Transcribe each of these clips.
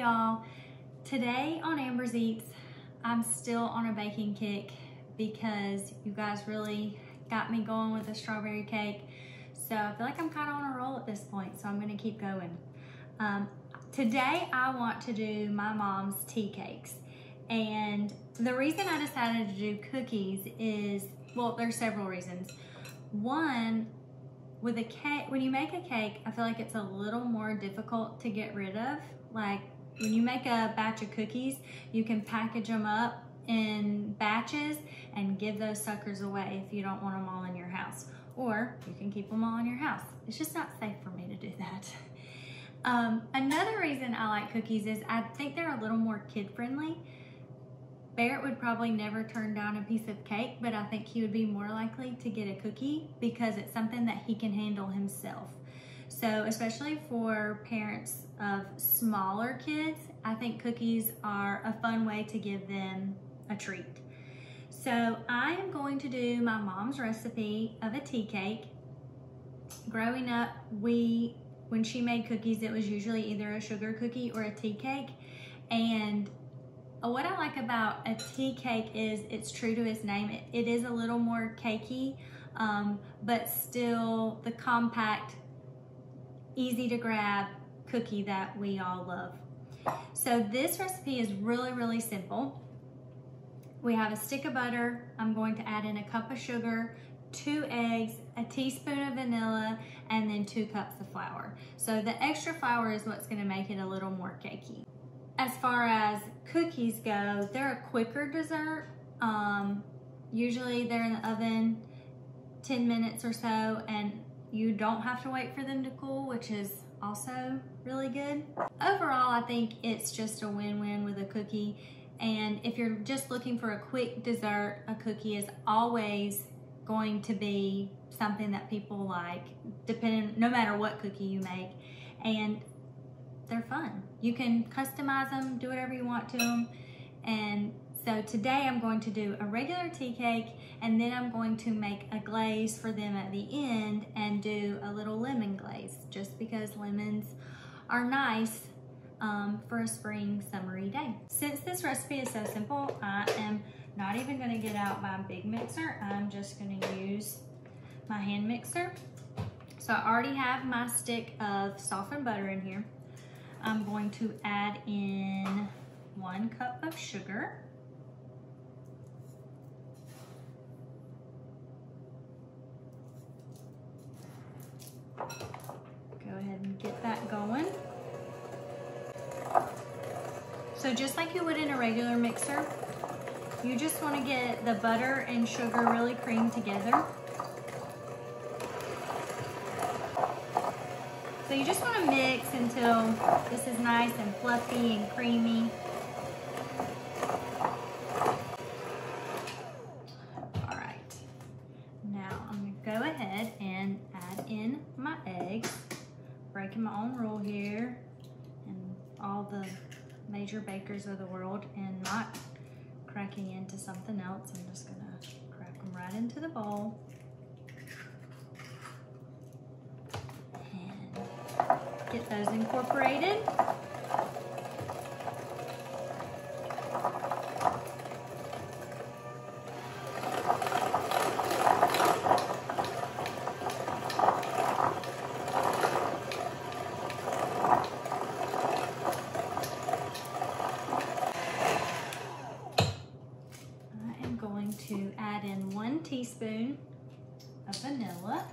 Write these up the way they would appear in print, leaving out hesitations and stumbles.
y'all. Today on Amber's Eats, I'm still on a baking kick because you guys really got me going with the strawberry cake. So I feel like I'm kind of on a roll at this point, so I'm gonna keep going. Today I want to do my mom's tea cakes. And the reason I decided to do cookies is, well, there's several reasons. One, with a cake, when you make a cake, I feel like it's a little more difficult to get rid of. Like when you make a batch of cookies, you can package them up in batches and give those suckers away if you don't want them all in your house, or you can keep them all in your house. It's just not safe for me to do that. Another reason I like cookies is I think they're a little more kid friendly. Barrett would probably never turn down a piece of cake, but I think he would be more likely to get a cookie because it's something that he can handle himself. So especially for parents of smaller kids, I think cookies are a fun way to give them a treat. So I am going to do my mom's recipe of a tea cake. Growing up, when she made cookies, it was usually either a sugar cookie or a tea cake. And what I like about a tea cake is it's true to its name. It is a little more cakey, but still the compact, easy to grab cookie that we all love. So this recipe is really, really simple. We have a stick of butter. I'm going to add in a cup of sugar, 2 eggs, a teaspoon of vanilla, and then 2 cups of flour. So the extra flour is what's gonna make it a little more cakey. As far as cookies go, they're a quicker dessert. Usually they're in the oven 10 minutes or so, and you don't have to wait for them to cool, which is also really good. Overall, I think it's just a win-win with a cookie. And if you're just looking for a quick dessert, a cookie is always going to be something that people like, no matter what cookie you make. And they're fun. You can customize them, do whatever you want to them. And so today I'm going to do a regular tea cake, and then I'm going to make a glaze for them at the end and do a little lemon glaze, just because lemons are nice for a spring, summery day. Since this recipe is so simple, I am not even gonna get out my big mixer. I'm just gonna use my hand mixer. So I already have my stick of softened butter in here. I'm going to add in 1 cup of sugar. Go ahead and get that going. So just like you would in a regular mixer, you just want to get the butter and sugar really creamed together. So you just want to mix until this is nice and fluffy and creamy. All right, now I'm gonna go ahead and add in my eggs. Breaking my own rule here, and all the major bakers of the world, and not cracking into something else. I'm just gonna crack them right into the bowl. Get those incorporated. I am going to add in 1 teaspoon of vanilla.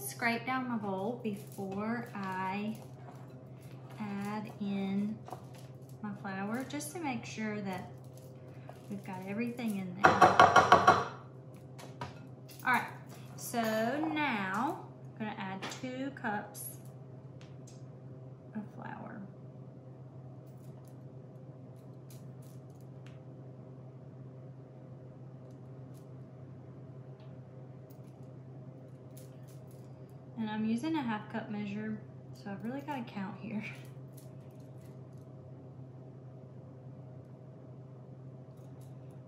Scrape down my bowl before I add in my flour, just to make sure that we've got everything in there. All right, so now I'm gonna add 2 cups of flour. And I'm using a 1/2 cup measure So I've really got to count here.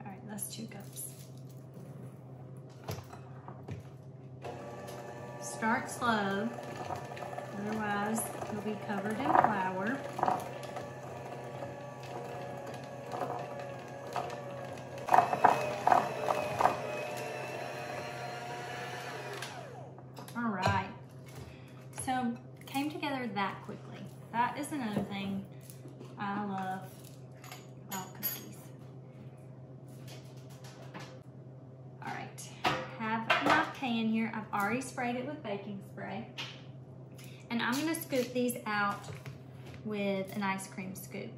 All right, that's 2 cups. Start slow, otherwise you'll be covered in flour. All right, so came together that quickly. That is another thing I love about cookies. All right, have my pan here. I've already sprayed it with baking spray. And I'm gonna scoop these out with an ice cream scoop.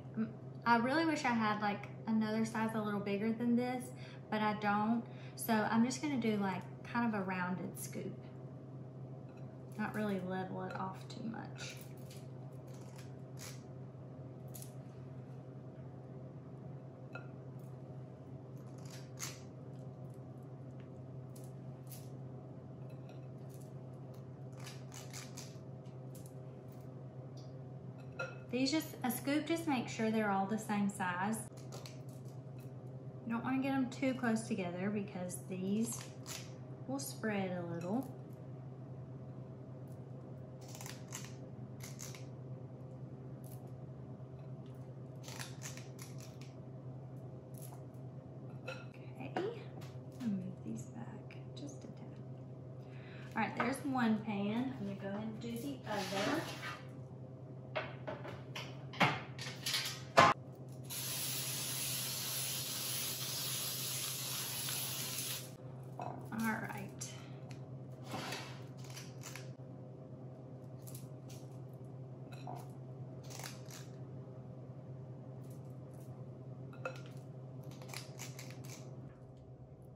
I really wish I had like another size a little bigger than this, but I don't. So I'm just gonna do like kind of a rounded scoop. Not really level it off too much. These just, a scoop just makes sure they're all the same size. You don't want to get them too close together because these will spread a little. All right, there's one pan. I'm gonna go ahead and do the other. All right.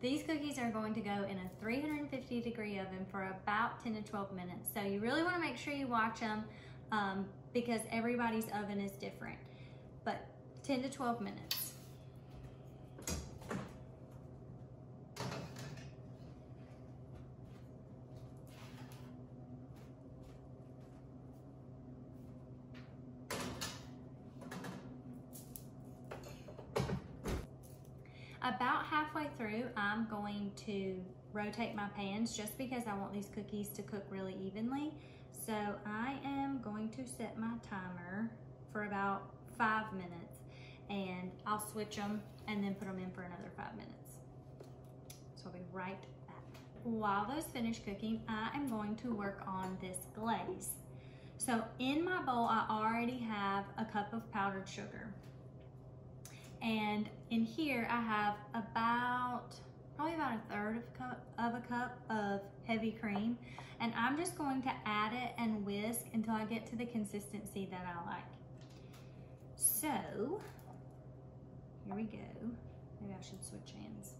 These cookies are going to go in a 350-degree oven for about 10 to 12 minutes. So you really want to make sure you watch them because everybody's oven is different, but 10 to 12 minutes. About halfway through, I'm going to rotate my pans just because I want these cookies to cook really evenly. So I am going to set my timer for about 5 minutes and I'll switch them and then put them in for another 5 minutes. So I'll be right back. While those finish cooking, I am going to work on this glaze. So in my bowl, I already have a cup of powdered sugar. And in here, I have probably about a third of a cup of heavy cream. And I'm just going to add it and whisk until I get to the consistency that I like. So, here we go. Maybe I should switch hands.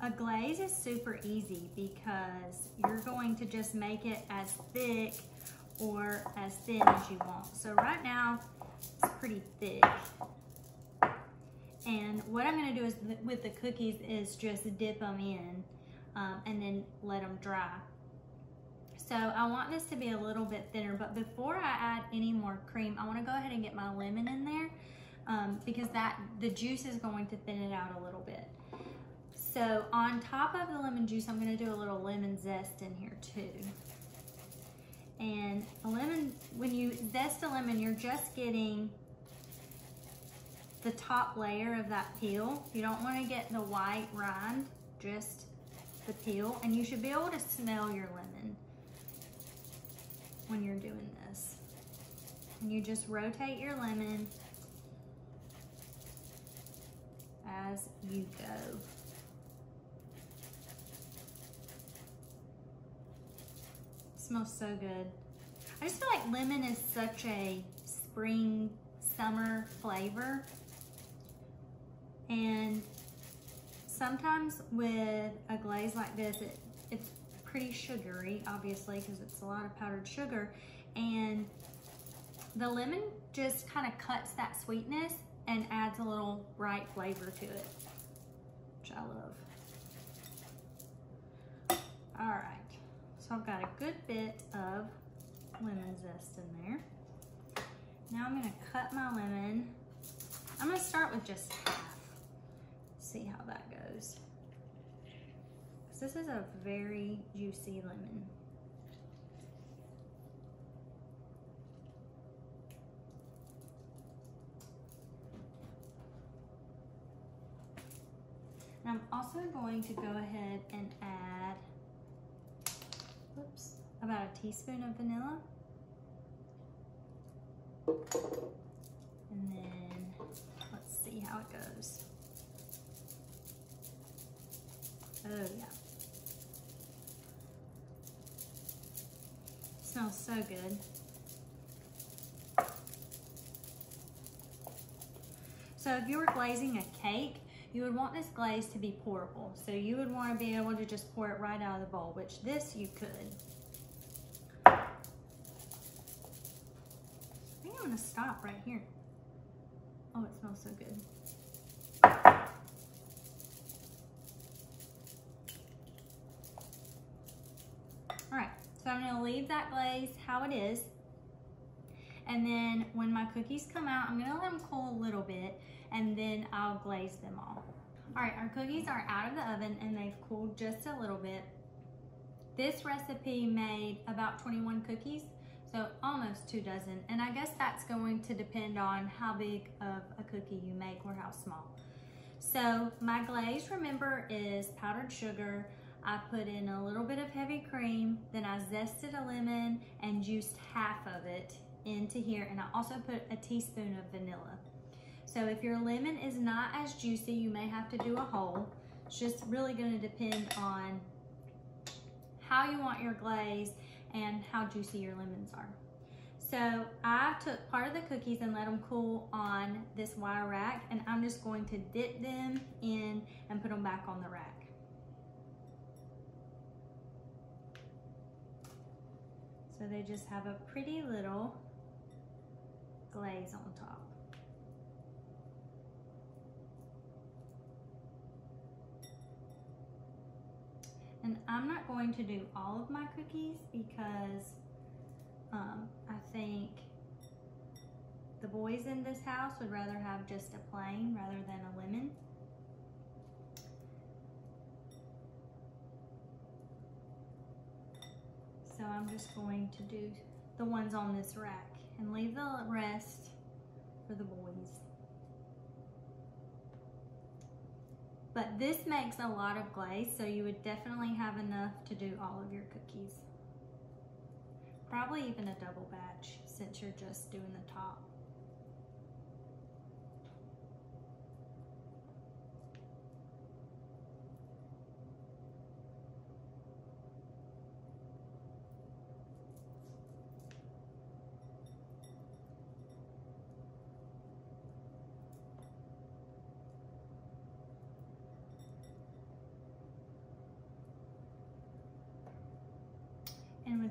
A glaze is super easy because you're going to just make it as thick or as thin as you want. So right now, it's pretty thick. And what I'm gonna do is with the cookies is just dip them in and then let them dry. So I want this to be a little bit thinner, but before I add any more cream, I wanna go ahead and get my lemon in there because the juice is going to thin it out a little bit. So on top of the lemon juice, I'm gonna do a little lemon zest in here too. And a lemon, when you zest a lemon, you're just getting the top layer of that peel. You don't wanna get the white rind, just the peel. And you should be able to smell your lemon when you're doing this. And you just rotate your lemon as you go. Smells so good. I just feel like lemon is such a spring, summer flavor. And sometimes with a glaze like this, it's pretty sugary, obviously, because it's a lot of powdered sugar. And The lemon just kind of cuts that sweetness and adds a little bright flavor to it, which I love. All right, so I've got a good bit of lemon zest in there. Now I'm gonna cut my lemon. I'm gonna start with just half, see how that goes. Because this is a very juicy lemon. I'm also going to go ahead and add, oops, about a teaspoon of vanilla. And then let's see how it goes. Oh yeah. It smells so good. So if you were glazing a cake, you would want this glaze to be pourable. So you would want to be able to just pour it right out of the bowl, which this you could. I think I'm gonna stop right here. Oh, it smells so good. All right, so I'm gonna leave that glaze how it is. And then when my cookies come out, I'm gonna let them cool a little bit and then I'll glaze them all. All right, our cookies are out of the oven and they've cooled just a little bit. This recipe made about 21 cookies, so almost 24. And I guess that's going to depend on how big of a cookie you make or how small. So my glaze, remember, is powdered sugar. I put in a little bit of heavy cream, then I zested a lemon and juiced half of it into here, and I also put a teaspoon of vanilla. So if your lemon is not as juicy, you may have to do a whole. It's just really going to depend on how you want your glaze and how juicy your lemons are. So I took part of the cookies and let them cool on this wire rack, and I'm just going to dip them in and put them back on the rack. So they just have a pretty little glaze on top. And I'm not going to do all of my cookies because I think the boys in this house would rather have just a plain rather than a lemon. So I'm just going to do the ones on this rack and leave the rest for the boys. But this makes a lot of glaze, so you would definitely have enough to do all of your cookies. Probably even a double batch since you're just doing the top.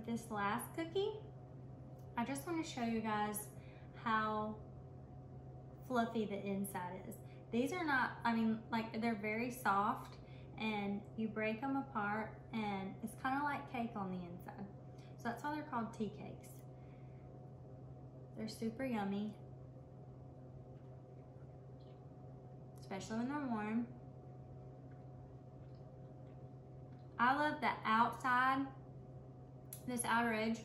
This last cookie, I just want to show you guys how fluffy the inside is. These are not, I mean, like, they're very soft and you break them apart and it's kind of like cake on the inside. So that's why they're called tea cakes. They're super yummy, especially when they're warm. I love the outside. This outer edge,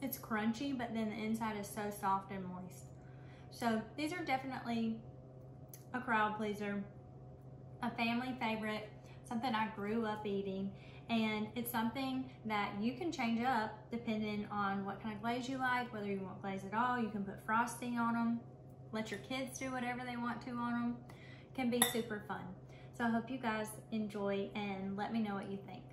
it's crunchy, but then the inside is so soft and moist. So these are definitely a crowd pleaser, a family favorite, something I grew up eating, and it's something that you can change up depending on what kind of glaze you like, whether you want glaze at all. You can put frosting on them, let your kids do whatever they want to on them. It can be super fun. So I hope you guys enjoy and let me know what you think.